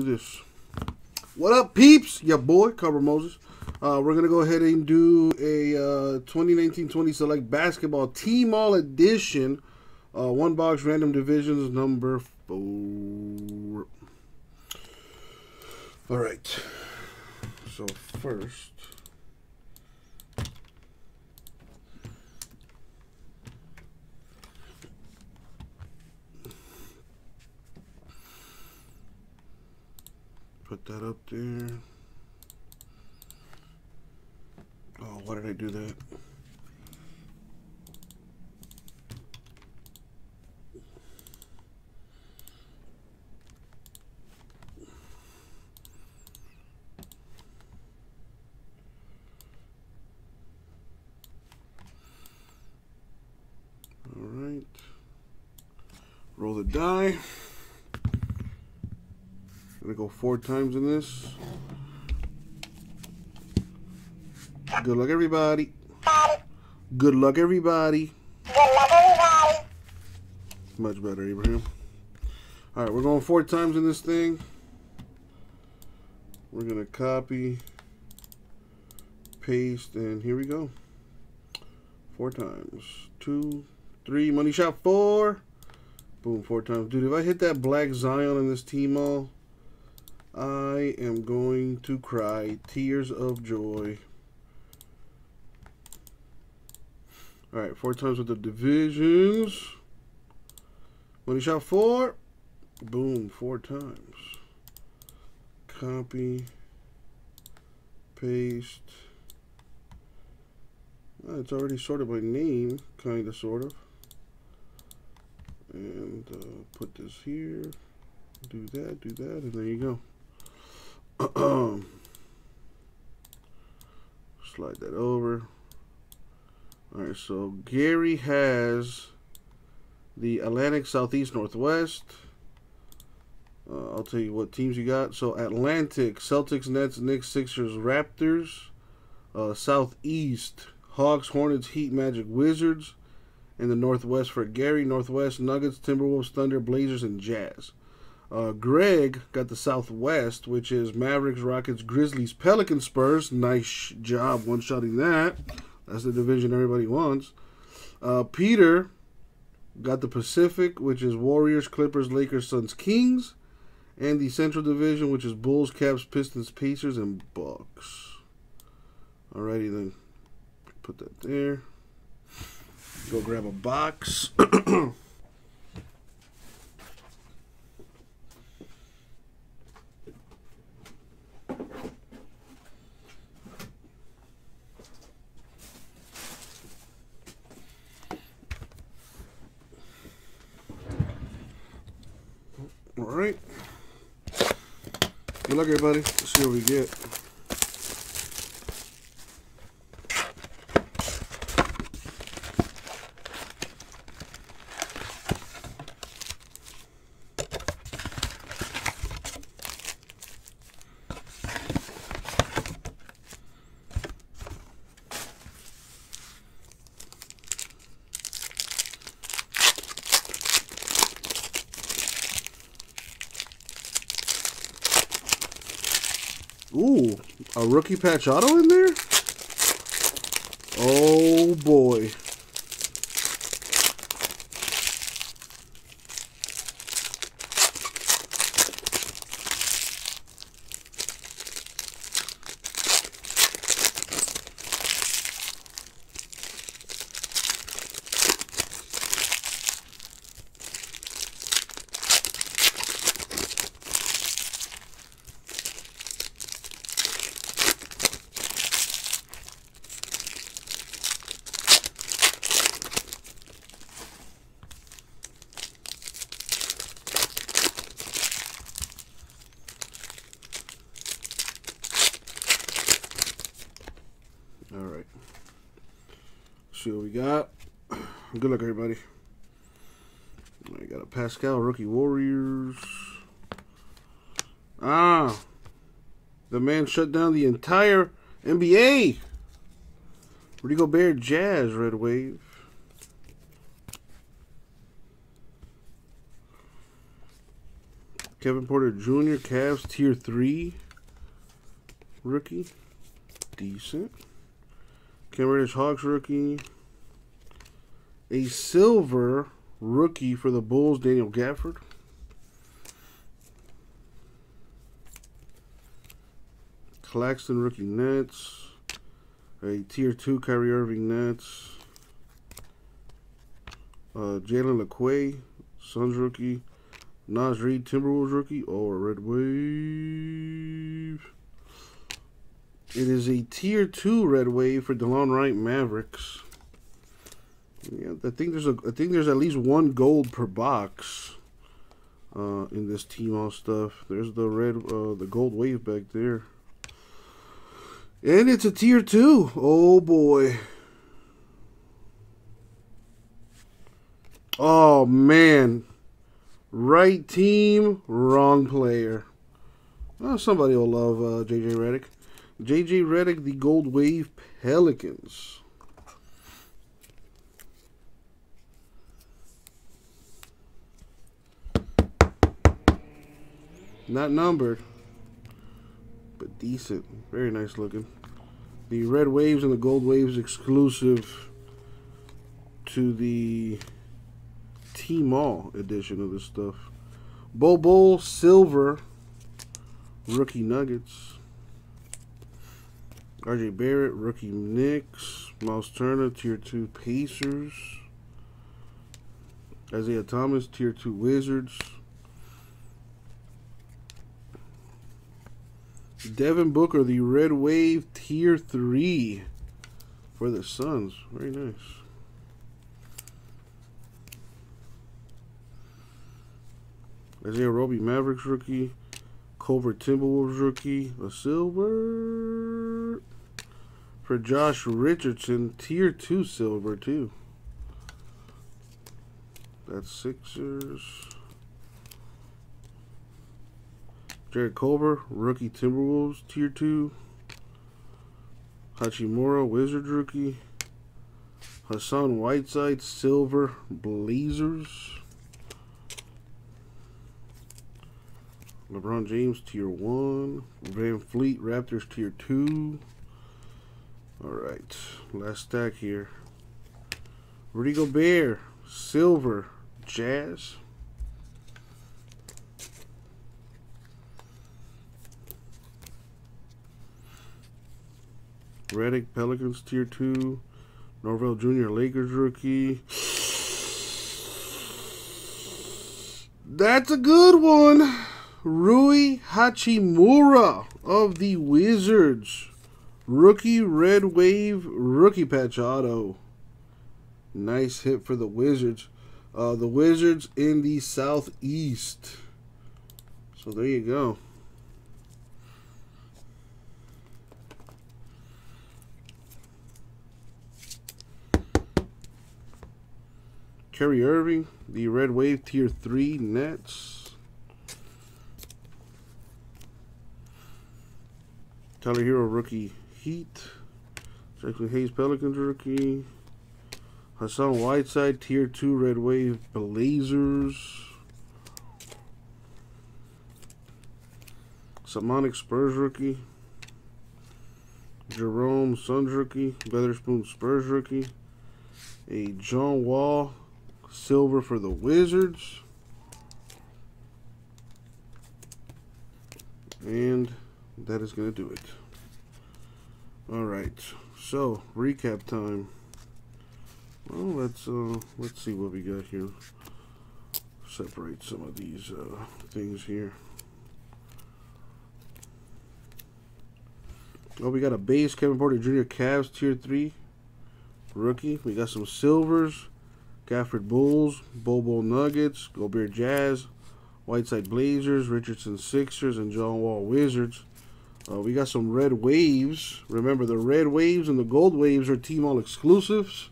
Do this. What up, peeps? Your boy, Carver Moses. We're going to go ahead and do a 2019-20 Select Basketball TMALL Edition. One box, random divisions, number 4. All right. So first. Put that up there. Oh, why did I do that? All right. Roll the die. Gonna go 4 times in this. Good luck, everybody. Good luck, everybody. Good luck, everybody. Much better, Abraham. All right, we're going 4 times in this thing. We're gonna copy, paste, and here we go. 4 times. 2, 3, money shot, 4. Boom, 4 times. Dude, if I hit that black Zion in this TMALL, I am going to cry tears of joy. All right, 4 times with the divisions. Money shot, 4. Boom, 4 times. Copy, paste. Oh, it's already sorted by name, kind of, sort of. And put this here. Do that, and there you go. Slide that over. All right, so Gary has the Atlantic, Southeast, Northwest. I'll tell you what teams you got. So Atlantic, Celtics, Nets, Knicks, Sixers, Raptors. Southeast, Hawks, Hornets, Heat, Magic, Wizards. And the Northwest for Gary, Northwest, Nuggets, Timberwolves, Thunder, Blazers, and Jazz. Greg got the Southwest, which is Mavericks, Rockets, Grizzlies, Pelicans, Spurs. Nice job one-shotting that. That's the division everybody wants. Peter got the Pacific, which is Warriors, Clippers, Lakers, Suns, Kings. And the Central Division, which is Bulls, Cavs, Pistons, Pacers, and Bucks. Alrighty then. Put that there. Go grab a box. Alright. Good luck, everybody. Let's see what we get. Ooh, a rookie patch auto in there? Oh, boy. See what we got. Good luck, everybody. I got a Pascal, rookie Warriors. Ah, the man shut down the entire NBA. Rico Bear, Jazz, Red Wave. Kevin Porter Jr., Cavs, Tier 3. Rookie. Decent. Cam Reddish, Hawks rookie. A silver rookie for the Bulls, Daniel Gafford. Claxton rookie Nets. A Tier 2 Kyrie Irving Nets. Jalen Lecque, Suns rookie. Nas Reed, Timberwolves rookie, or Redway. It is a Tier 2 Redway for DeLon Wright, Mavericks. Yeah, I think there's at least one gold per box in this TMALL stuff. There's the red, the gold wave back there, and it's a Tier 2. Oh boy. Oh man. Right team, wrong player. Oh, somebody will love J.J. Redick. J.J. Redick, the Gold Wave Pelicans. Not numbered, but decent. Very nice looking. The Red Waves and the Gold Waves exclusive to the TMALL edition of this stuff. Bol Bol silver rookie Nuggets. R.J. Barrett rookie Knicks. Miles Turner Tier 2 Pacers. Isaiah Thomas Tier 2 Wizards. Devin Booker, the Red Wave Tier 3 for the Suns. Very nice. Isaiah Roby, Mavericks rookie. Culver, Timberwolves rookie. A silver for Josh Richardson. Tier 2 silver, too. That's Sixers. Jarrett Culver, rookie Timberwolves, Tier 2. Hachimura, Wizard rookie. Hassan Whiteside, silver, Blazers. LeBron James, Tier 1. Van Fleet, Raptors, Tier 2. Alright, last stack here. Regal Bear, silver, Jazz. Redick, Pelicans, Tier 2. Norvell Jr., Lakers rookie. That's a good one. Rui Hachimura of the Wizards. Rookie Red Wave rookie patch auto. Nice hit for the Wizards. The Wizards in the Southeast. So there you go. Kyrie Irving, the Red Wave Tier 3 Nets. Tyler Hero, rookie Heat. Jackson Hayes, Pelicans, rookie. Hassan Whiteside, Tier 2, Red Wave, Blazers. Samonic, Spurs, rookie. Jerome, Suns, rookie. Weatherspoon, Spurs, rookie. A John Wall, silver for the Wizards. And that is going to do it. Alright, so recap time. Well, let's see what we got here. Separate some of these things here. Oh, we got a base Kevin Porter Jr. Cavs Tier 3 rookie. We got some silvers. Gafford Bulls, Bol Bol Nuggets, Gobert Jazz, Whiteside Blazers, Richardson Sixers, and John Wall Wizards. We got some red waves. Remember, the red waves and the gold waves are TMALL exclusives.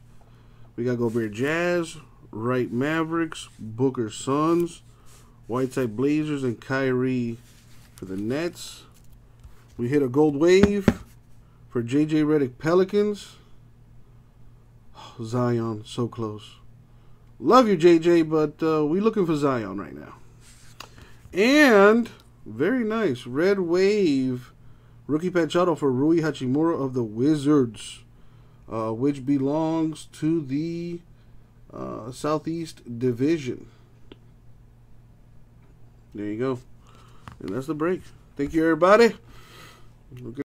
We got Gobert Jazz, Wright Mavericks, Booker Suns, Whiteside Blazers, and Kyrie for the Nets. We hit a gold wave for J.J. Redick Pelicans. Oh, Zion, so close. Love you, J.J., but we're looking for Zion right now. And very nice, Red Wave rookie patch auto for Rui Hachimura of the Wizards, which belongs to the Southeast Division. There you go. And that's the break. Thank you, everybody. Okay.